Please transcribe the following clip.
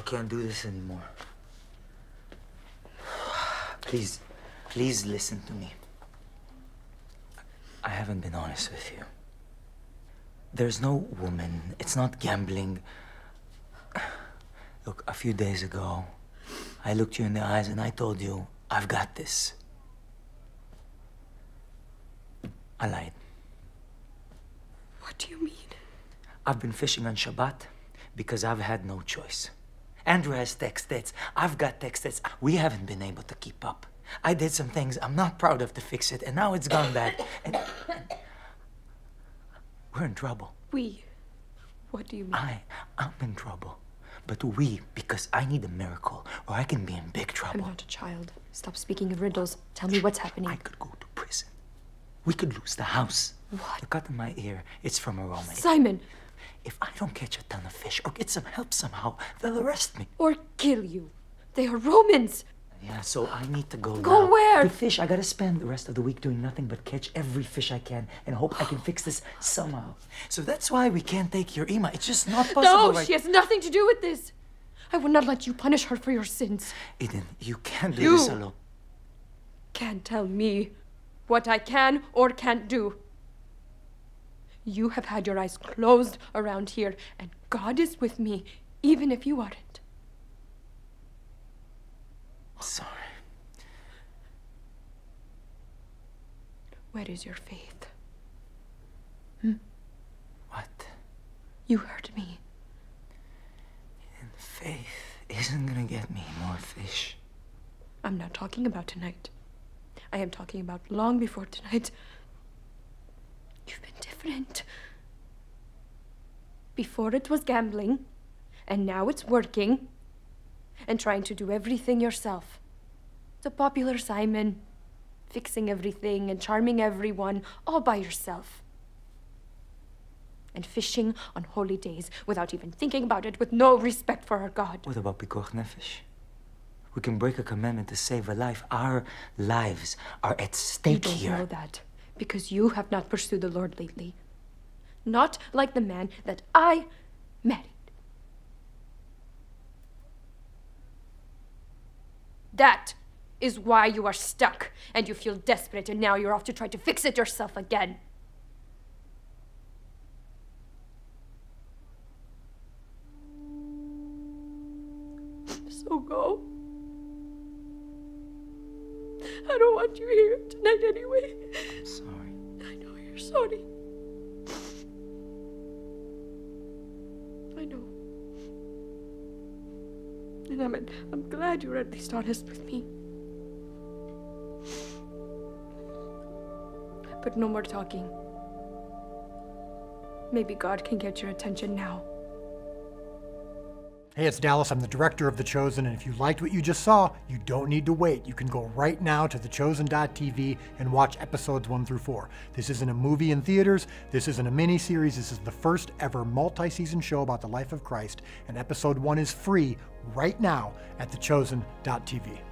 I can't do this anymore. Please, please listen to me. I haven't been honest with you. There's no woman. It's not gambling. Look, a few days ago, I looked you in the eyes and I told you, I've got this. I lied. What do you mean? I've been fishing on Shabbat because I've had no choice. Andrew has text dates. I've got text dates. We haven't been able to keep up. I did some things I'm not proud of to fix it, and now it's gone bad. And we're in trouble. We? What do you mean? I'm in trouble. But we, because I need a miracle, or I can be in big trouble. I'm not a child. Stop speaking in riddles. Tell me what's happening. I could go to prison. We could lose the house. What? The cut in my ear, it's from a Roman. Simon! If I don't catch a ton of fish or get some help somehow, they'll arrest me. Or kill you. They are Romans. Yeah, so I need to go. Go now. Where? The fish. I gotta spend the rest of the week doing nothing but catch every fish I can and hope I can fix this somehow. So that's why we can't take your Ima. It's just not possible. No, right? She has nothing to do with this. I will not let you punish her for your sins. Eden, you can't do this alone. You can't tell me what I can or can't do. You have had your eyes closed around here, and God is with me, even if you aren't. Sorry. Where is your faith? Hmm? What? You heard me. And faith isn't gonna get me more fish. I'm not talking about tonight. I am talking about long before tonight. You've been different. Before it was gambling, and now it's working and trying to do everything yourself. The popular Simon, fixing everything and charming everyone all by yourself. And fishing on holy days without even thinking about it, with no respect for our God. What about Pikuach Nefesh? We can break a commandment to save a life. Our lives are at stake here. You don't know that. Because you have not pursued the Lord lately. Not like the man that I married. That is why you are stuck, and you feel desperate, and now you're off to try to fix it yourself again. So go. I don't want you here tonight anyway. I'm sorry. I know you're sorry. I know. And I'm glad you're at least honest with me. But no more talking. Maybe God can get your attention now. Hey, it's Dallas. I'm the director of The Chosen, and if you liked what you just saw, you don't need to wait. You can go right now to thechosen.tv and watch episodes 1 through 4. This isn't a movie in theaters. This isn't a mini-series. This is the first ever multi-season show about the life of Christ, and episode 1 is free right now at thechosen.tv.